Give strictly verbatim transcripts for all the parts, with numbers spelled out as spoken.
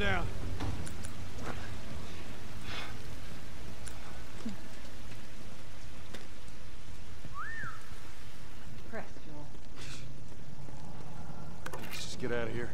down. Press, Joel. Let's just get out of here.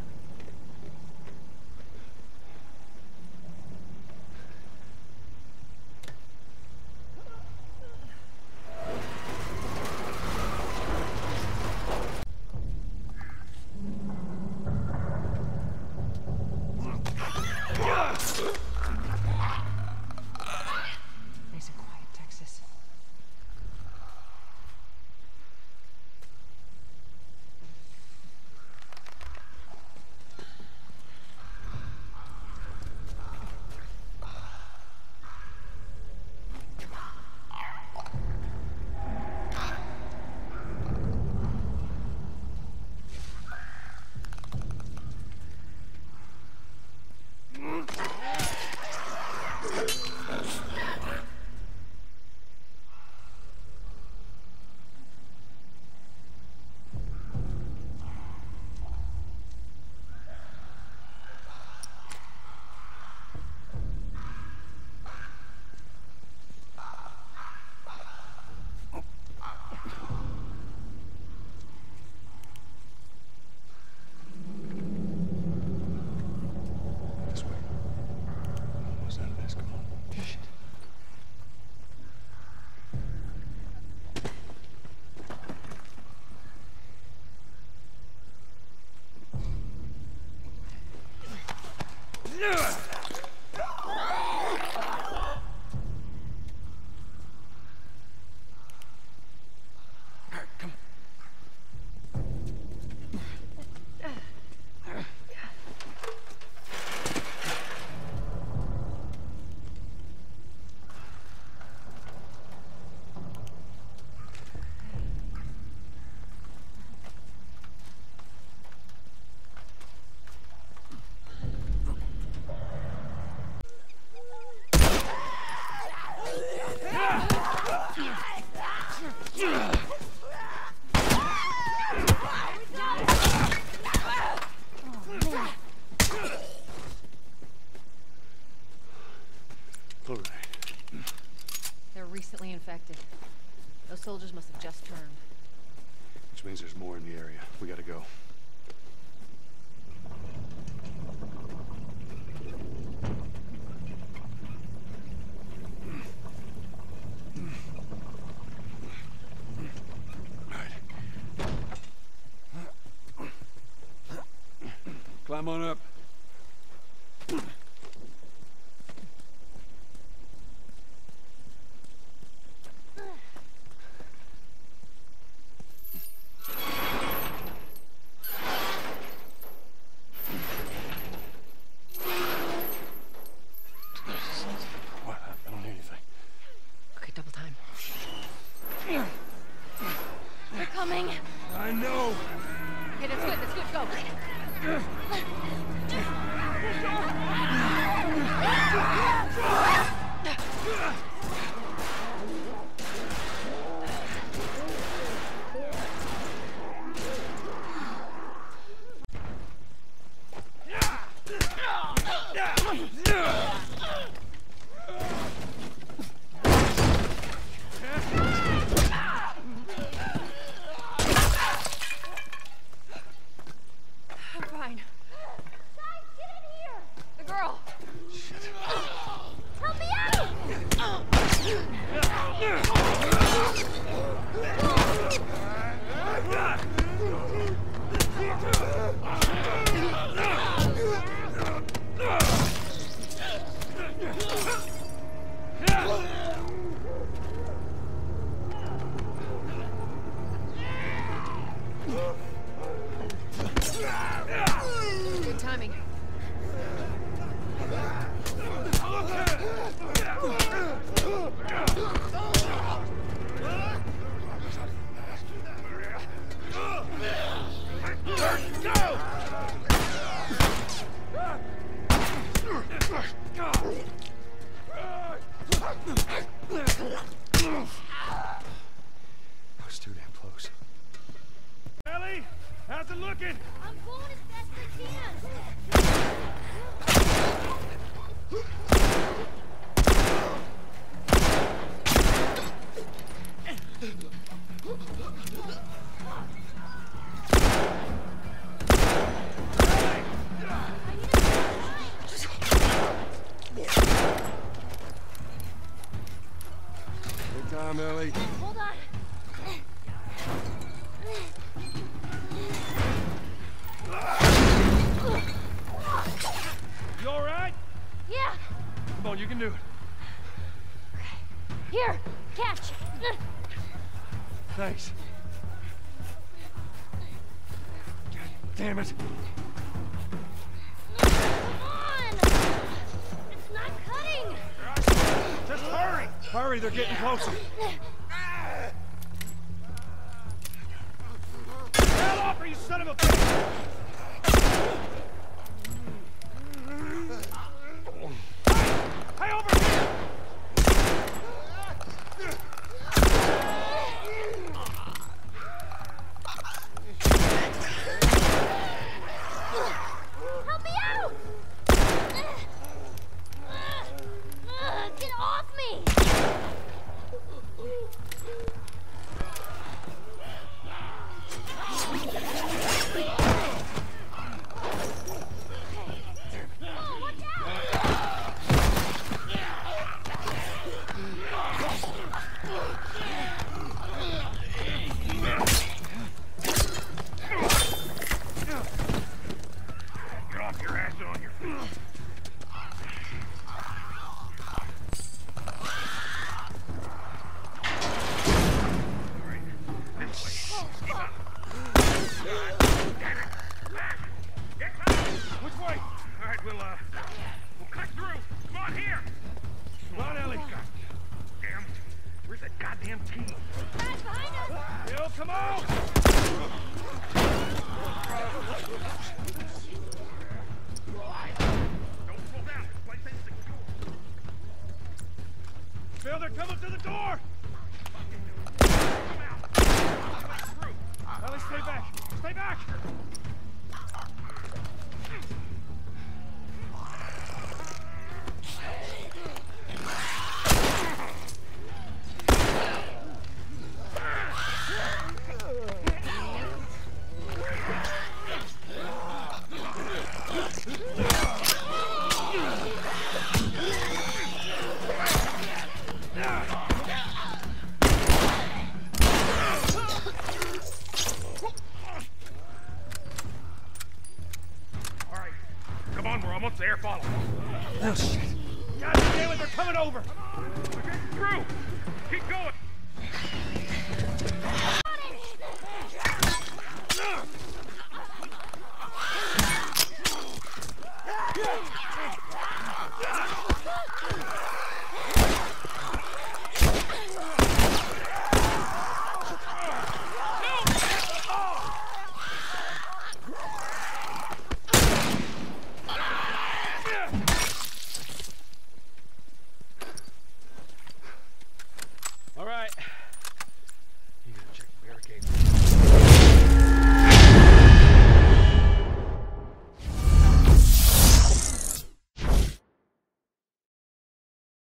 Infected. Those soldiers must have just turned. Which means there's more in the area. We gotta go. All right. Climb on up. How's it looking? I'm going as best I can. time, Ellie. Hold on. You all right? Yeah. Come on, you can do it. Okay. Here, catch. Thanks. God damn it. Come on! It's not cutting! Just hurry! Hurry, they're getting closer. Hell off, you son of a bitch! Hey, over here! Coming over. We're getting through. Keep going.